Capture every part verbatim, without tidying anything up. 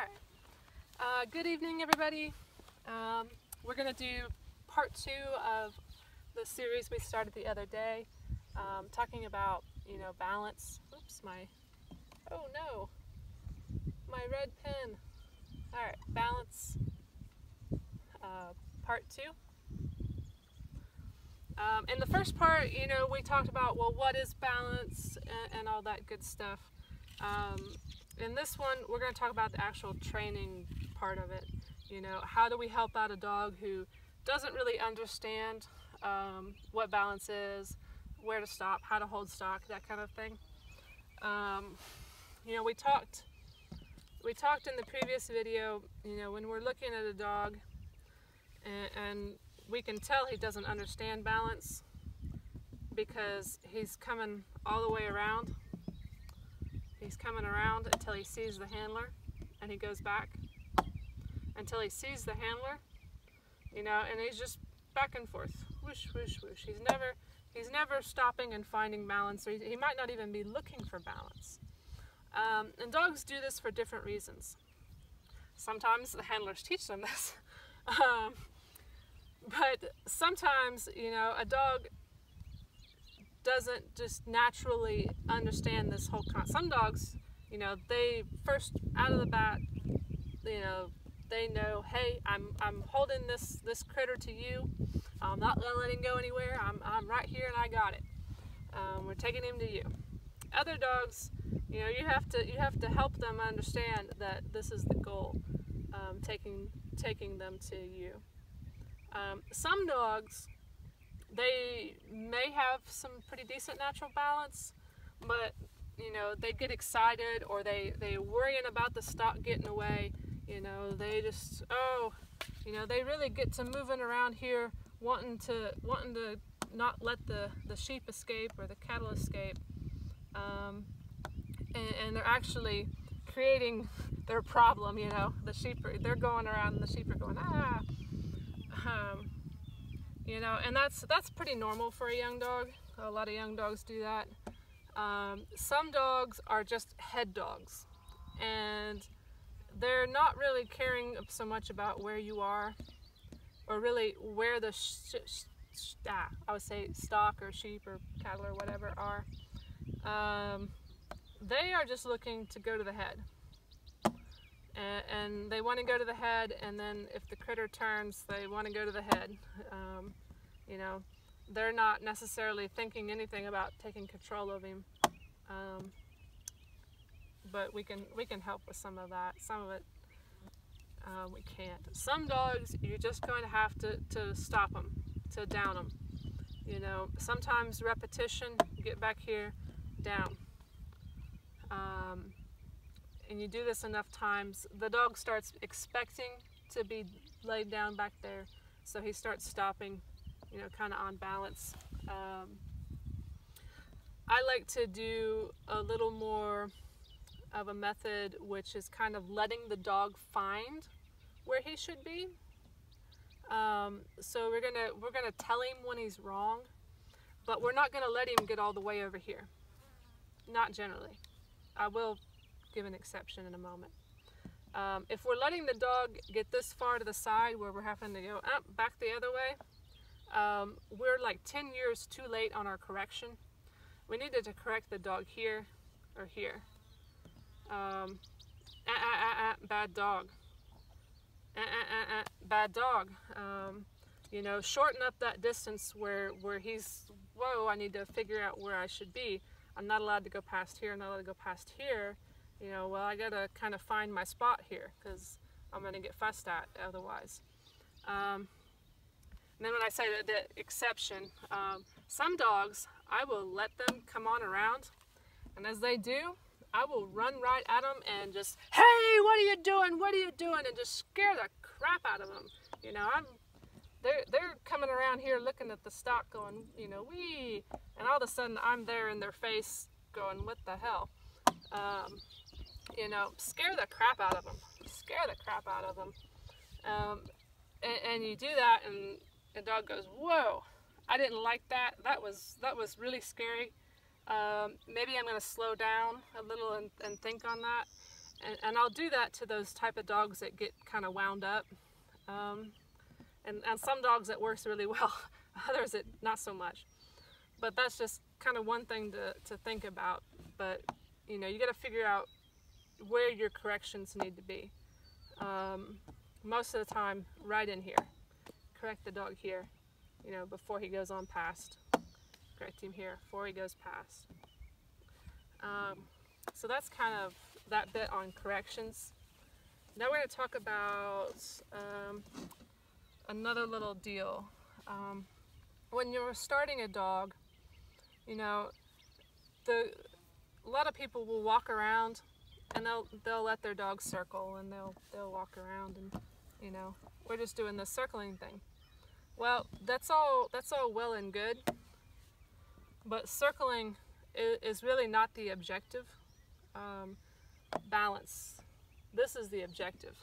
Hart. Uh, good evening, everybody. Um, we're going to do part two of the series we started the other day, um, talking about, you know, balance. Oops, my, oh no, my red pen. All right, balance uh, part two. Um, in the first part, you know, we talked about, well, what is balance and, and all that good stuff. Um, in this one, we're going to talk about the actual training part of it. You know, how do we help out a dog who doesn't really understand um, what balance is, where to stop, how to hold stock, that kind of thing. Um, you know, we talked, we talked in the previous video, you know, when we're looking at a dog and, and we can tell he doesn't understand balance because he's coming all the way around. He's coming around until he sees the handler, and he goes back until he sees the handler, you know, and he's just back and forth, whoosh, whoosh, whoosh. He's never, he's never stopping and finding balance, or he might not even be looking for balance. Um, and dogs do this for different reasons. Sometimes the handlers teach them this, um, but sometimes, you know, a dog doesn't just naturally understand this whole concept. Some dogs, you know, they first out of the bat, you know, they know, hey, I'm I'm holding this this critter to you. I'm not letting go anywhere. I'm I'm right here and I got it. Um, we're taking him to you. Other dogs, you know, you have to you have to help them understand that this is the goal, um, taking taking them to you. Um, some dogs, they may have some pretty decent natural balance, but, you know, they get excited, or they, they're worrying about the stock getting away. You know, they just, oh, you know, they really get to moving around here, wanting to wanting to not let the, the sheep escape or the cattle escape. Um, and, and they're actually creating their problem, you know. The sheep, are, they're going around and the sheep are going, ah. Um, You know, and that's that's pretty normal for a young dog. A lot of young dogs do that. Um, some dogs are just head dogs, and they're not really caring so much about where you are, or really where the sh sh sh ah, I would say stock or sheep or cattle or whatever are. Um, they are just looking to go to the head, and, and they want to go to the head. And then if the critter turns, they want to go to the head. Um, You know, they're not necessarily thinking anything about taking control of him, um, but we can we can help with some of that. Some of it uh, we can't. Some dogs, you're just going to have to to stop them, to down them. You know, sometimes repetition. Get back here, down, um, and you do this enough times, the dog starts expecting to be laid down back there, so he starts stopping. You know, kind of on balance. Um, I like to do a little more of a method which is kind of letting the dog find where he should be. Um, so we're gonna we're gonna tell him when he's wrong, but we're not gonna let him get all the way over here. Not generally. I will give an exception in a moment. Um, if we're letting the dog get this far to the side where we're having to go up back the other way, Um, we're like ten years too late on our correction. We needed to correct the dog here or here. Um, uh, uh, uh, uh, bad dog. Uh, uh, uh, uh, bad dog. Um, you know, shorten up that distance where, where he's, whoa, I need to figure out where I should be. I'm not allowed to go past here. I'm not allowed to go past here. You know, well, I gotta kind of find my spot here because I'm gonna get fussed at otherwise. Um, And then when I say that, the exception, um, some dogs, I will let them come on around, and as they do, I will run right at them and just, hey, what are you doing? What are you doing? And just scare the crap out of them. You know, I'm, they're, they're coming around here looking at the stock going, you know, wee, and all of a sudden I'm there in their face going, what the hell? Um, you know, scare the crap out of them. Scare the crap out of them. Um, and, and you do that, and the dog goes, whoa, I didn't like that. That was that was really scary. Um, maybe I'm going to slow down a little and, and think on that. and, and I'll do that to those type of dogs that get kind of wound up, um, and, and some dogs that works really well, others it not so much. But that's just kind of one thing to, to think about. But you know, you got to figure out where your corrections need to be. Um, most of the time, right in here. Correct the dog here, you know, before he goes on past. Correct him here before he goes past. Um, so that's kind of that bit on corrections. Now we're going to talk about um, another little deal. Um, when you're starting a dog, you know, the, a lot of people will walk around and they'll, they'll let their dog circle and they'll, they'll walk around and, you know, we're just doing the circling thing. Well, that's all, that's all well and good, but circling is, is really not the objective. Um, balance. This is the objective.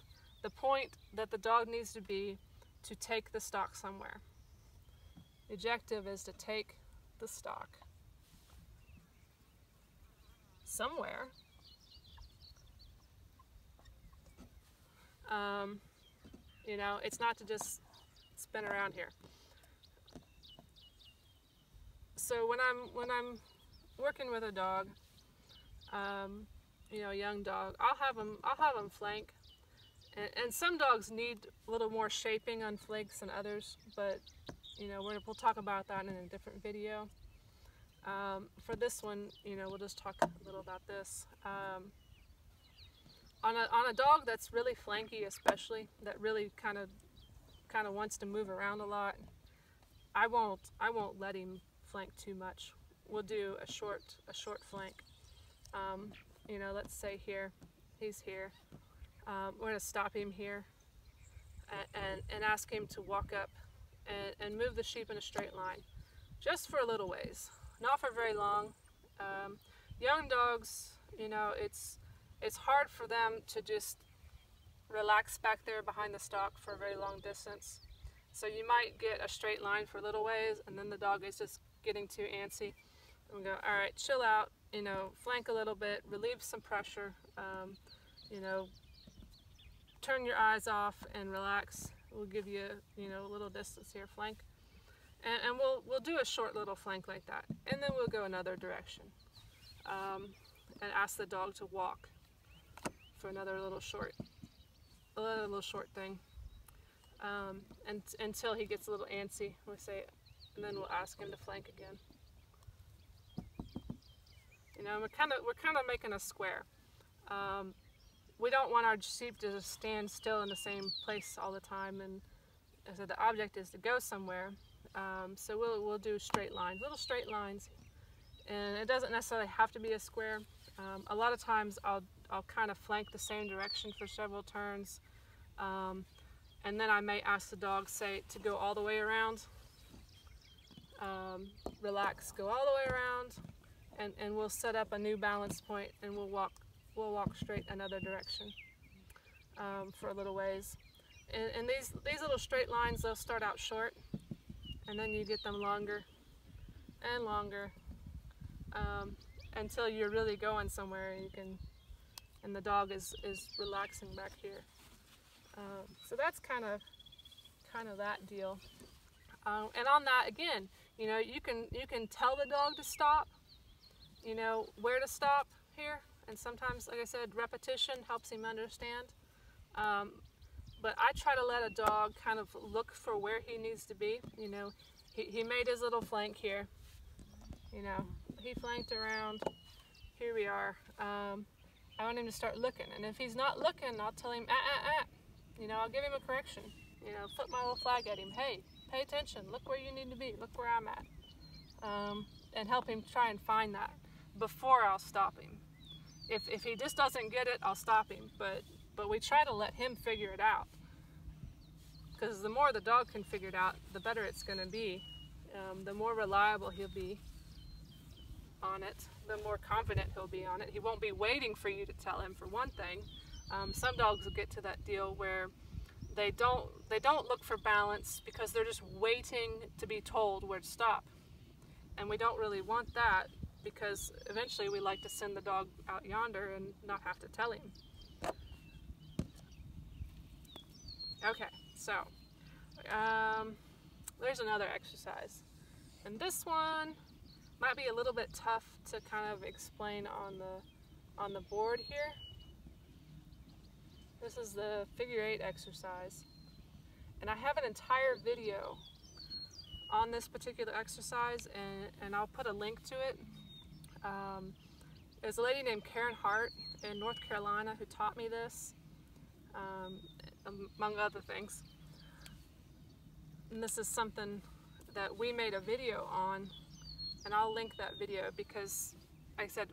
The point that the dog needs to be to take the stock somewhere. The objective is to take the stock somewhere. Um, you know, it's not to just spin around here. So when I'm when I'm working with a dog, um, you know, a young dog, I'll have them I'll have them flank, and, and some dogs need a little more shaping on flanks than others. But you know, we're, we'll talk about that in a different video. Um, for this one, you know, we'll just talk a little about this. Um, On a, on a dog that's really flanky, especially, that really kind of kind of wants to move around a lot, I won't I won't let him flank too much. We'll do a short a short flank. Um, you know, let's say here, he's here. Um, we're gonna stop him here and, and, and ask him to walk up and, and move the sheep in a straight line, just for a little ways, not for very long. Um, young dogs, you know, it's It's hard for them to just relax back there behind the stock for a very long distance. So you might get a straight line for a little ways, and then the dog is just getting too antsy. And we go, all right, chill out, you know, flank a little bit, relieve some pressure, um, you know, turn your eyes off and relax. We'll give you, you know, a little distance here, flank. And, and we'll, we'll do a short little flank like that, and then we'll go another direction um, and ask the dog to walk for another little short, a little short thing, um, and until he gets a little antsy, we say, and then we'll ask him to flank again. You know, we're kind of we're kind of making a square. Um, we don't want our sheep to just stand still in the same place all the time, and so the object is to go somewhere. Um, so we'll we'll do straight lines, little straight lines, and it doesn't necessarily have to be a square. Um, a lot of times I'll. I'll kind of flank the same direction for several turns, um, and then I may ask the dog, say, to go all the way around, um, relax, go all the way around, and, and we'll set up a new balance point, and we'll walk we'll walk straight another direction um, for a little ways. And, and these, these little straight lines, they'll start out short, and then you get them longer and longer um, until you're really going somewhere, and you can. And the dog is, is relaxing back here. Um, so that's kind of kind of that deal. Um, and on that again, you know, you can you can tell the dog to stop, you know, where to stop here. And sometimes, like I said, repetition helps him understand. Um, but I try to let a dog kind of look for where he needs to be. You know, he, he made his little flank here. You know, he flanked around. Here we are. Um, I want him to start looking, and if he's not looking, I'll tell him, ah, ah, ah, you know, I'll give him a correction, you know, flip my little flag at him, hey, pay attention, look where you need to be, look where I'm at, um, and help him try and find that before I'll stop him. If, if he just doesn't get it, I'll stop him, but, but we try to let him figure it out, because the more the dog can figure it out, the better it's going to be, um, the more reliable he'll be on it, the more confident he'll be on it. He won't be waiting for you to tell him, for one thing. Um, some dogs will get to that deal where they don't they don't look for balance because they're just waiting to be told where to stop, and we don't really want that, because eventually we like to send the dog out yonder and not have to tell him. Okay, so um, there's another exercise, and this one might be a little bit tough to kind of explain on the on the board here. This is the figure eight exercise, and I have an entire video on this particular exercise, and, and I'll put a link to it. Um, there's a lady named Karen Hart in North Carolina who taught me this, um, among other things. And this is something that we made a video on, and I'll link that video because, like I said,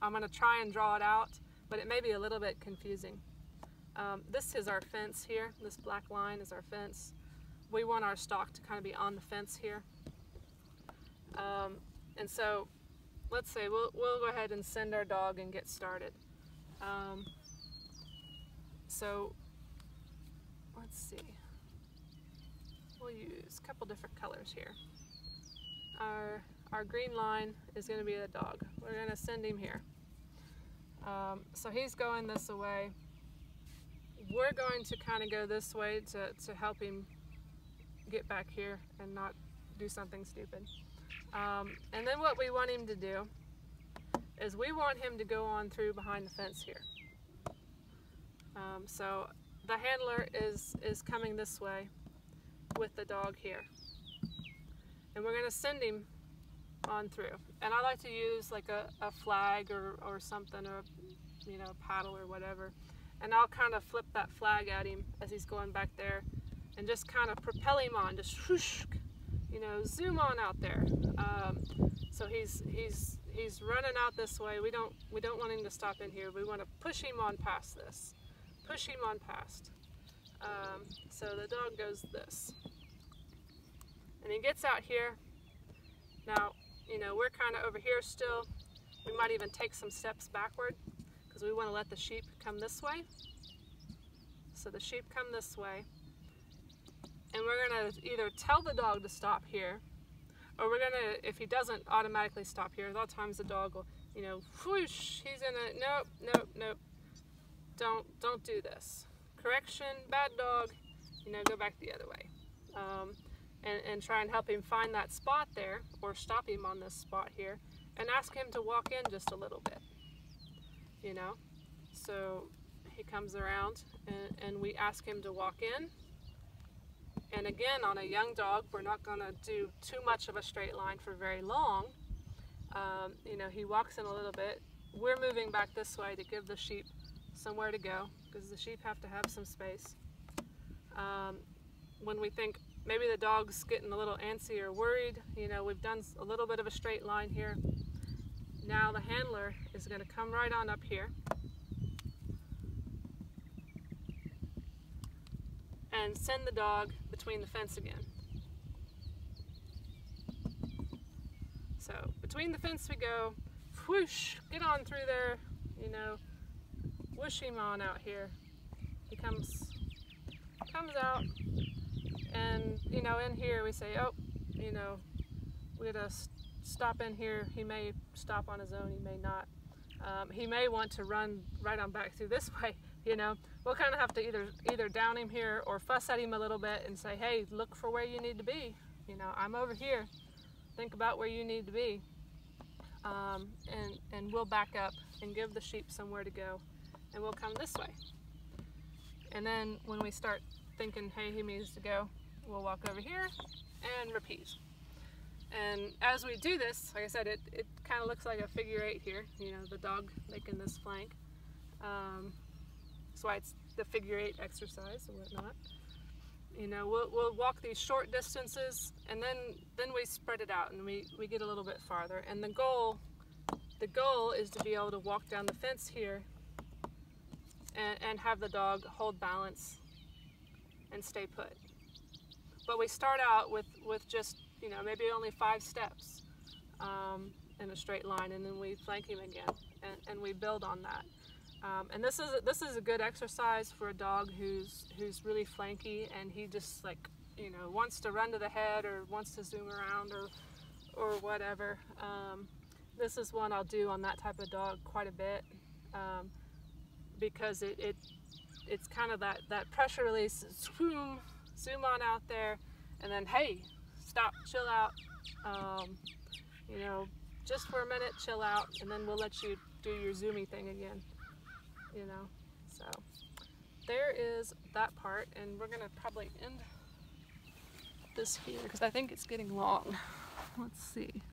I'm going to try and draw it out, but it may be a little bit confusing. Um, this is our fence here. This black line is our fence. We want our stalk to kind of be on the fence here. Um, and so let's say we'll, we'll go ahead and send our dog and get started. Um, so let's see. We'll use a couple different colors here. Our, our green line is going to be the dog. We're going to send him here. Um, so he's going this way. We're going to kind of go this way to, to help him get back here and not do something stupid. Um, and then what we want him to do is we want him to go on through behind the fence here. Um, so the handler is, is coming this way with the dog here. And we're going to send him on through. And I like to use like a, a flag or, or something, or you know, a paddle or whatever. And I'll kind of flip that flag at him as he's going back there and just kind of propel him on, just whoosh, you know, zoom on out there. Um, so he's he's he's running out this way. We don't we don't want him to stop in here. We want to push him on past this, push him on past. Um, so the dog goes this, and he gets out here. Now, you know, we're kind of over here still. We might even take some steps backward because we want to let the sheep come this way. So the sheep come this way. And we're gonna either tell the dog to stop here, or we're gonna, if he doesn't automatically stop here, a lot of times the dog will, you know, whoosh, he's gonna, nope, nope, nope, don't, don't do this. Correction, bad dog, you know, go back the other way. Um, and, and try and help him find that spot there, or stop him on this spot here, and ask him to walk in just a little bit, you know? So he comes around, and, and we ask him to walk in. And again, on a young dog, we're not going to do too much of a straight line for very long. Um, you know, he walks in a little bit. We're moving back this way to give the sheep somewhere to go, because the sheep have to have some space. Um, when we think maybe the dog's getting a little antsy or worried, you know, we've done a little bit of a straight line here. Now the handler is going to come right on up here. And send the dog between the fence again. So between the fence we go, whoosh, get on through there, you know, whoosh him on out here. He comes, comes out, and you know, in here we say, oh, you know, we're gonna stop in here. He may stop on his own, he may not. Um, he may want to run right on back through this way. You know, we'll kind of have to either either down him here or fuss at him a little bit and say, hey, look for where you need to be. You know, I'm over here. Think about where you need to be. Um, and, and we'll back up and give the sheep somewhere to go. And we'll come this way. And then when we start thinking, hey, he needs to go, we'll walk over here and repeat. And as we do this, like I said, it, it kind of looks like a figure eight here. You know, the dog making this flank. Um, That's why it's the figure eight exercise and whatnot. You know, we'll, we'll walk these short distances, and then then we spread it out, and we, we get a little bit farther. And the goal, the goal is to be able to walk down the fence here and, and have the dog hold balance and stay put. But we start out with, with just, you know, maybe only five steps um, in a straight line, and then we flank him again, and, and we build on that. Um, and this is a, this is a good exercise for a dog who's who's really flanky, and he just, like, you know, wants to run to the head or wants to zoom around or or whatever. Um, this is one I'll do on that type of dog quite a bit, um, because it, it it's kind of that, that pressure release, zoom, zoom on out there, and then, hey, stop, chill out, um, you know, just for a minute, chill out, and then we'll let you do your zoomy thing again, you know. So there is that part, and we're gonna probably end this here because I think it's getting long. Let's see,